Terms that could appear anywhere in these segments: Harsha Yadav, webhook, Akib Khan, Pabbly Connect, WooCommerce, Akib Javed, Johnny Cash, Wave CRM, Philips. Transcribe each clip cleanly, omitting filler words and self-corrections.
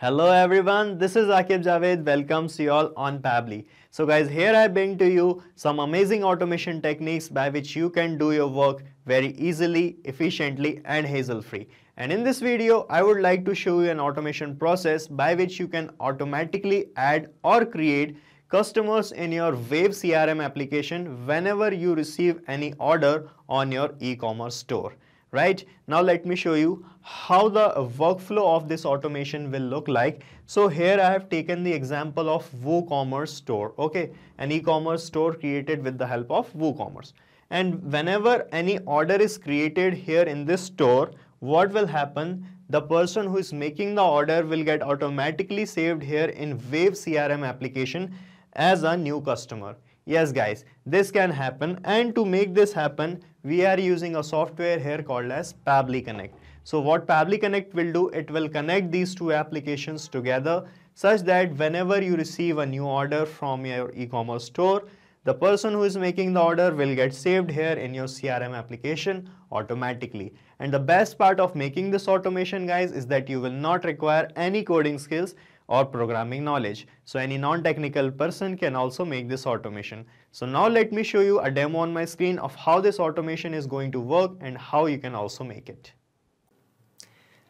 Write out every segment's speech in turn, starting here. Hello everyone, this is Akib Javed. Welcome to you all on Pabbly. So guys, here I bring to you some amazing automation techniques by which you can do your work very easily, efficiently and hassle-free. And in this video, I would like to show you an automation process by which you can automatically add or create customers in your Wave CRM application whenever you receive any order on your e-commerce store. Right now, let me show you how the workflow of this automation will look like. So here I have taken the example of WooCommerce store, okay, an e-commerce store created with the help of WooCommerce. And whenever any order is created here in this store, what will happen? The person who is making the order will get automatically saved here in Wave CRM application as a new customer. Yes guys, this can happen, and to make this happen, we are using a software here called as Pabbly Connect. So what Pabbly Connect will do, it will connect these two applications together such that whenever you receive a new order from your e-commerce store, the person who is making the order will get saved here in your CRM application automatically. And the best part of making this automation, guys, is that you will not require any coding skills or programming knowledge. So any non-technical person can also make this automation. So now let me show you a demo on my screen of how this automation is going to work and how you can also make it.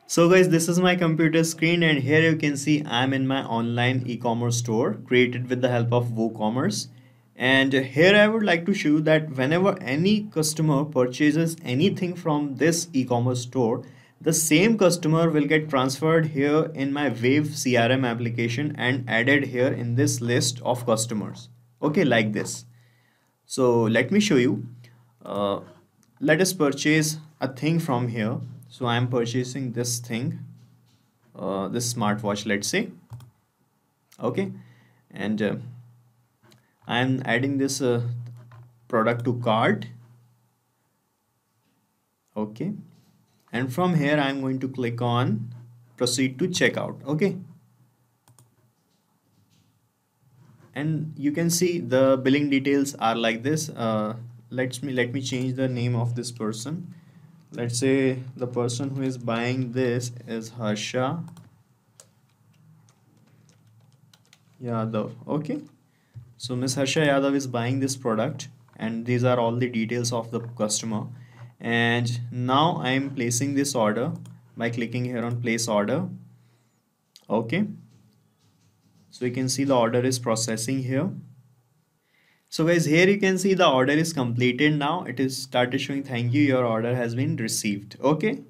So guys, this is my computer screen, and here you can see I'm in my online e-commerce store created with the help of WooCommerce. And here I would like to show you that whenever any customer purchases anything from this e-commerce store, the same customer will get transferred here in my Wave CRM application and added here in this list of customers. Okay, like this. So let me show you. Let us purchase a thing from here. So I am purchasing this thing, this smartwatch, let's say. Okay, and I am adding this product to cart. Okay. And from here, I'm going to click on proceed to checkout. Okay. And you can see the billing details are like this. Let me change the name of this person. Let's say the person who is buying this is Harsha Yadav. Okay. So Ms. Harsha Yadav is buying this product, and these are all the details of the customer. And now I am placing this order by clicking here on place order. Okay, so you can see the order is processing here. So guys, here you can see the order is completed. Now it is started showing thank you, your order has been received. Okay,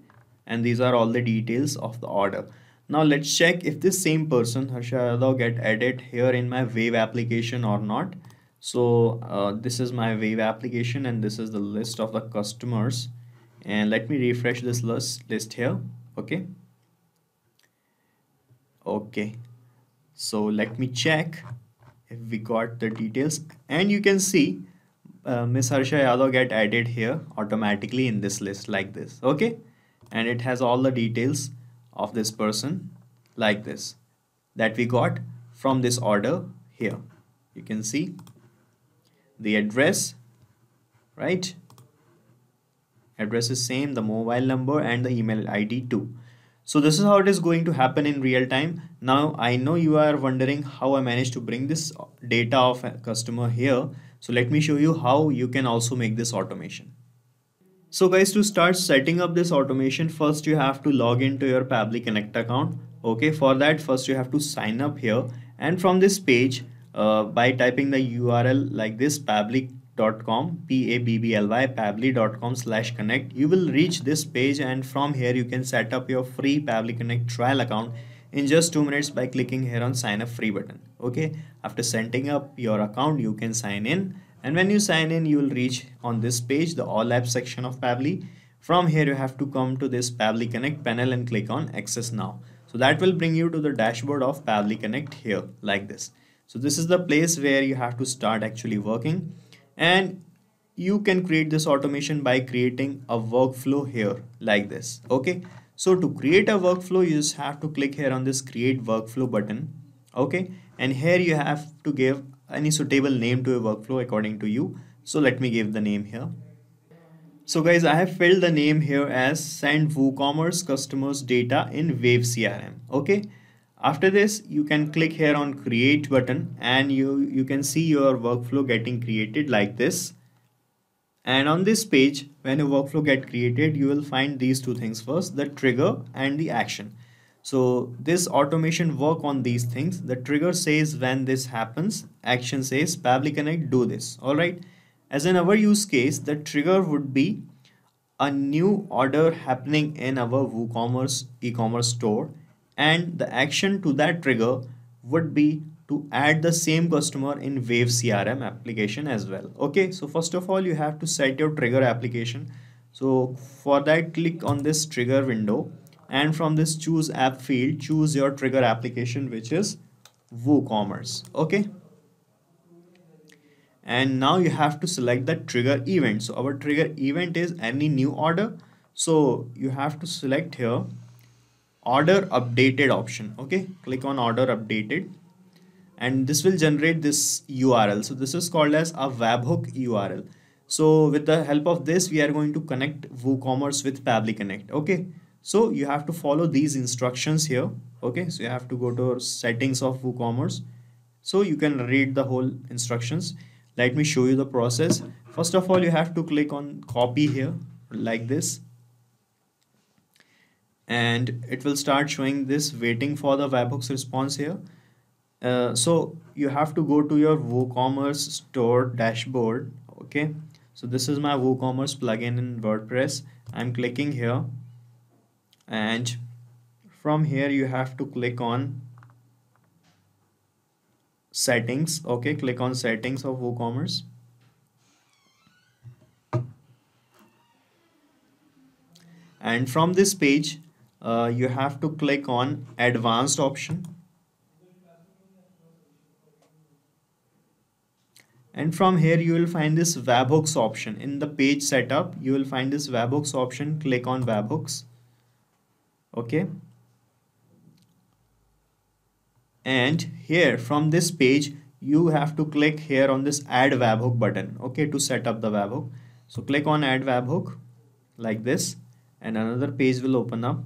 and these are all the details of the order. Now let's check if this same person Harsha Yadav get added here in my Wave application or not. So this is my Wave application, and this is the list of the customers. And let me refresh this list here. Okay. Okay. So let me check if we got the details, and you can see Ms. Harsha Yadav get added here automatically in this list like this. Okay. And it has all the details of this person like this that we got from this order here. You can see the address, right? Address is same, the mobile number and the email ID too. So this is how it is going to happen in real time. Now I know you are wondering how I managed to bring this data of a customer here. So let me show you how you can also make this automation. So guys, to start setting up this automation, first you have to log into your Pabbly Connect account. Okay, for that first you have to sign up here, and from this page by typing the URL like this, pabbly.com, P-A-B-B-L-Y, pabbly.com/connect, you will reach this page, and from here you can set up your free Pabbly Connect trial account in just 2 minutes by clicking here on sign up free button. Okay, after setting up your account, you can sign in, and when you sign in, you will reach on this page, the all apps section of Pabbly. From here you have to come to this Pabbly Connect panel and click on access now. So that will bring you to the dashboard of Pabbly Connect here like this. So this is the place where you have to start actually working, and you can create this automation by creating a workflow here like this. Okay, so to create a workflow, you just have to click here on this create workflow button. Okay, and here you have to give any suitable name to a workflow according to you. So let me give the name here. So guys, I have filled the name here as send WooCommerce customers data in Wave CRM. Okay. After this, you can click here on create button and you can see your workflow getting created like this. And on this page, when a workflow gets created, you will find these two things first, the trigger and the action. So this automation work on these things. The trigger says when this happens, action says Pabbly Connect do this. All right. As in our use case, the trigger would be a new order happening in our WooCommerce e-commerce store, and the action to that trigger would be to add the same customer in Wave CRM application as well. Okay, so first of all, you have to set your trigger application. So for that, click on this trigger window, and from this choose app field, choose your trigger application, which is WooCommerce. Okay. And now you have to select the trigger event. So our trigger event is any new order. So you have to select here order updated option. Okay, click on order updated, and this will generate this URL. So this is called as a webhook URL. So with the help of this, we are going to connect WooCommerce with Pabbly Connect. Okay, so you have to follow these instructions here. Okay, so you have to go to settings of WooCommerce. So you can read the whole instructions. Let me show you the process. First of all, you have to click on copy here like this, and it will start showing this waiting for the webhooks response here. So you have to go to your WooCommerce store dashboard. Okay, so this is my WooCommerce plugin in WordPress. I'm clicking here, and from here you have to click on settings. Okay, click on settings of WooCommerce, and from this page you have to click on advanced option, and from here you will find this webhooks option. In the page setup, you will find this webhooks option. Click on webhooks. Okay, and here from this page you have to click here on this add webhook button, okay, to set up the webhook. So click on add webhook like this, and another page will open up.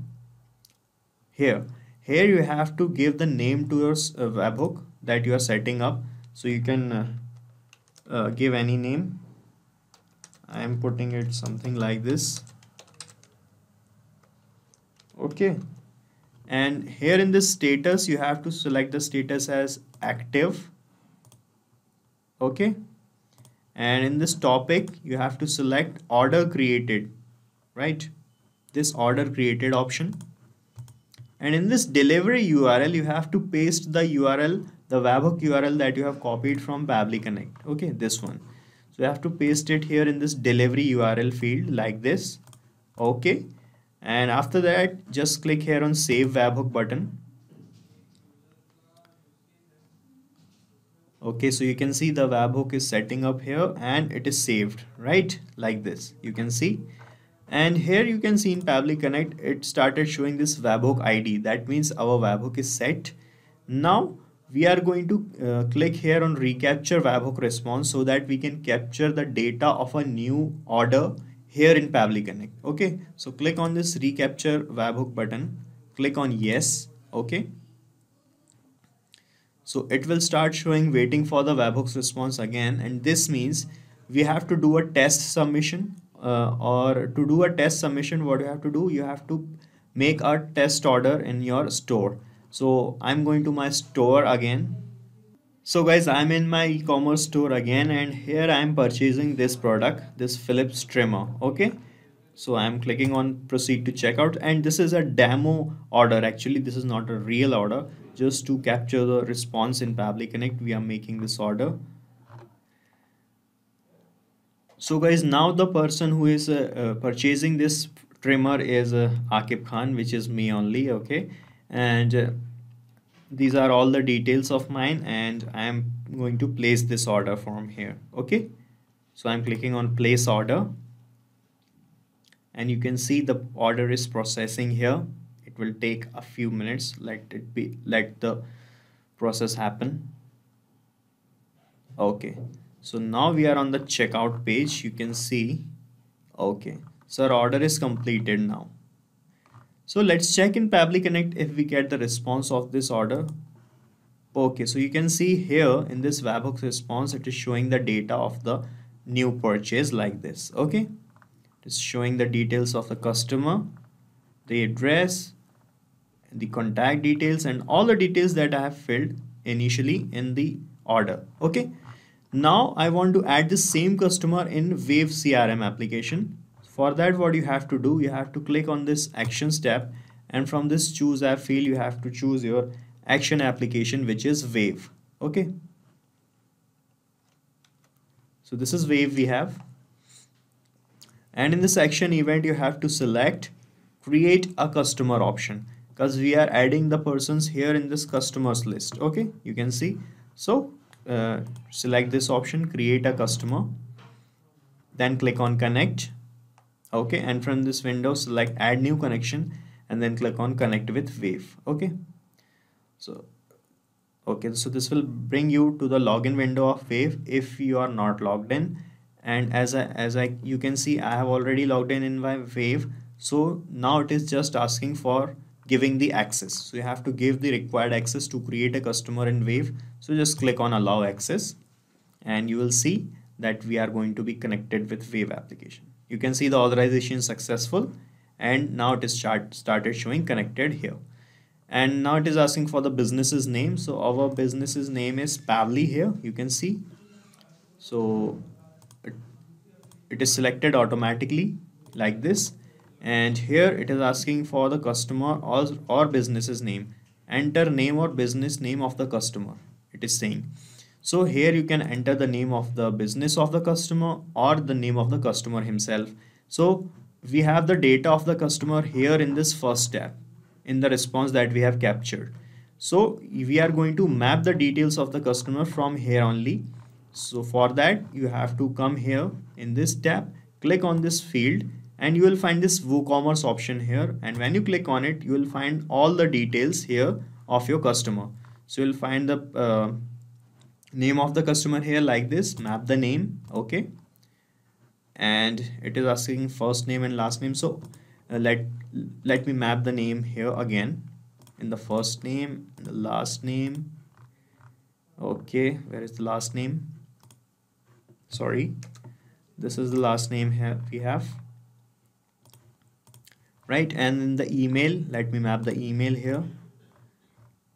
Here you have to give the name to your webhook that you are setting up. So you can give any name. I am putting it something like this. Okay, and here in this status, you have to select the status as active. Okay, and in this topic, you have to select order created, right? This order created option. And in this delivery URL, you have to paste the URL, the webhook URL that you have copied from Pabbly Connect. Okay, this one. So you have to paste it here in this delivery URL field like this. Okay. And after that, just click here on save webhook button. Okay, so you can see the webhook is setting up here and it is saved, right? Like this, you can see. And here you can see in Pabbly Connect, it started showing this webhook ID. That means our webhook is set. Now we are going to click here on recapture webhook response so that we can capture the data of a new order here in Pabbly Connect. Okay, so click on this recapture webhook button, click on yes. Okay, so it will start showing waiting for the webhook's response again, and this means we have to do a test submission. Or to do a test submission, what you have to make a test order in your store. So I'm going to my store again. So guys, I'm in my e-commerce store again, and here I'm purchasing this product, this Philips trimmer. Okay, so I'm clicking on proceed to checkout, and this is a demo order. Actually, this is not a real order. Just to capture the response in Pabbly Connect, we are making this order. So guys, now the person who is purchasing this trimmer is Akib Khan, which is me only. Okay, and these are all the details of mine, and I am going to place this order from here. Okay, so I'm clicking on place order, and you can see the order is processing here. It will take a few minutes. Let the process happen. Okay, so now we are on the checkout page. You can see, okay, so our order is completed now. So let's check in Pabbly Connect if we get the response of this order. Okay, so you can see here in this webhook response, it is showing the data of the new purchase like this. Okay, it's showing the details of the customer, the address, the contact details, and all the details that I have filled initially in the order. Okay, now I want to add the same customer in Wave CRM application. For that, what you have to do, you have to click on this actions tab, and from this choose app field, you have to choose your action application, which is Wave. Okay, so this is Wave we have, and in this action event you have to select create a customer option, because we are adding the persons here in this customers list. Okay, you can see. So select this option, create a customer, then click on connect. Okay, and from this window select add new connection, and then click on connect with Wave. Okay, so this will bring you to the login window of Wave if you are not logged in. And as you can see, I have already logged in my Wave. So now it is just asking for giving the access. So you have to give the required access to create a customer in Wave. So just click on allow access, and you will see that we are going to be connected with Wave application. You can see the authorization successful, and now it is started showing connected here. And now it is asking for the business's name. So our business's name is Pabbly here, you can see. So it is selected automatically like this. And here it is asking for the customer or business's name. Enter name or business name of the customer, it is saying. So here you can enter the name of the business of the customer or the name of the customer himself. So we have the data of the customer here in this first step, in the response that we have captured. So we are going to map the details of the customer from here only. So for that, you have to come here in this tab, click on this field, and you will find this WooCommerce option here. And when you click on it, you will find all the details here of your customer. So you'll find the name of the customer here like this, map the name. Okay, and it is asking first name and last name. So let me map the name here again, in the first name, the last name. Okay, where is the last name? Sorry, this is the last name here we have, right? And in the email, let me map the email here.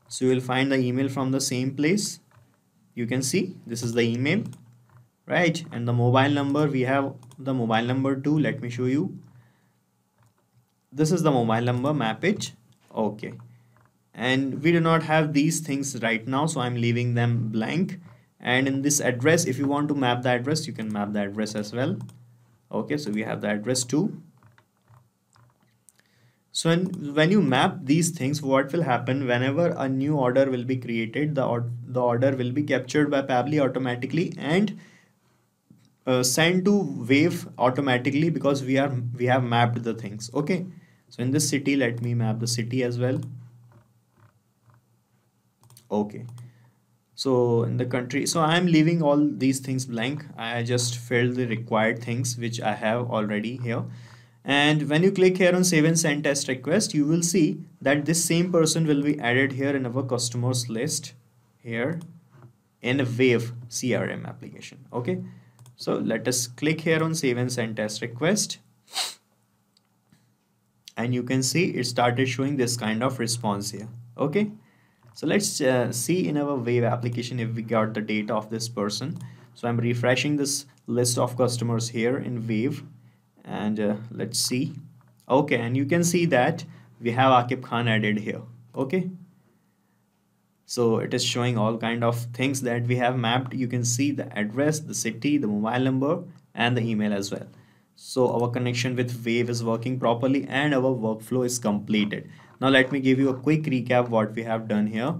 So you will find the email from the same place. You can see this is the email, right? And the mobile number, we have the mobile number too. Let me show you. This is the mobile number, map it. Okay, and we do not have these things right now, so I'm leaving them blank. And in this address, if you want to map the address, you can map the address as well. Okay, so we have the address too. So when you map these things, what will happen, whenever a new order will be created, the order will be captured by Pabbly automatically and sent to Wave automatically, because we have mapped the things. Okay, so in this city, let me map the city as well. Okay, so in the country, so I am leaving all these things blank. I just filled the required things which I have already here. And when you click here on save and send test request, you will see that this same person will be added here in our customers list here in a Wave CRM application. Okay, so let us click here on save and send test request, and you can see it started showing this kind of response here. Okay, so let's see in our Wave application if we got the data of this person. So I'm refreshing this list of customers here in Wave, and let's see. Okay, and you can see that we have Akib Khan added here. Okay, so it is showing all kind of things that we have mapped. You can see the address, the city, the mobile number, and the email as well. So our connection with Wave is working properly and our workflow is completed. Now let me give you a quick recap what we have done here.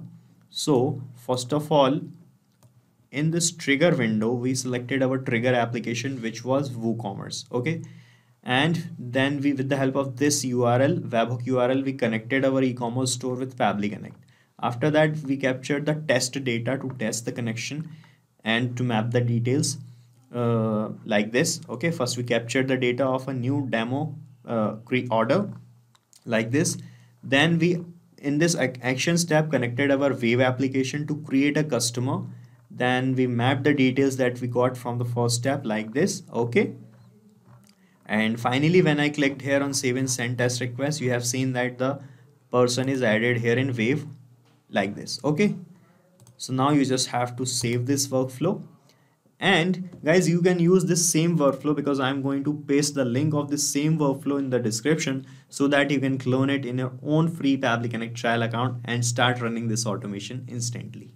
So first of all, in this trigger window, we selected our trigger application, which was WooCommerce. Okay, and then we, with the help of this URL, webhook URL, we connected our e-commerce store with Pabbly Connect. After that, we captured the test data to test the connection and to map the details like this. Okay, first we captured the data of a new demo order, like this. Then we, in this action step, connected our Wave application to create a customer. Then we map the details that we got from the first step like this. Okay. And finally, when I clicked here on save and send test request, you have seen that the person is added here in Wave like this. Okay. So now you just have to save this workflow. And guys, you can use this same workflow because I'm going to paste the link of this same workflow in the description so that you can clone it in your own free Pabbly Connect trial account and start running this automation instantly.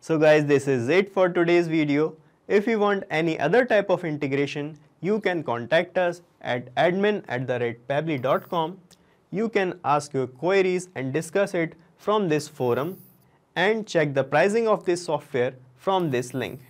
So guys, this is it for today's video. If you want any other type of integration, you can contact us at admin@pabbly.com. You can ask your queries and discuss it from this forum and check the pricing of this software from this link.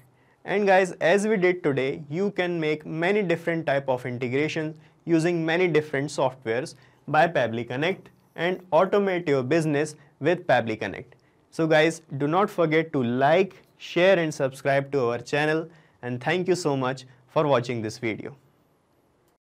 And guys, as we did today, you can make many different type of integrations using many different softwares by Pabbly Connect and automate your business with Pabbly Connect. So guys, do not forget to like, share and subscribe to our channel, and thank you so much for watching this video.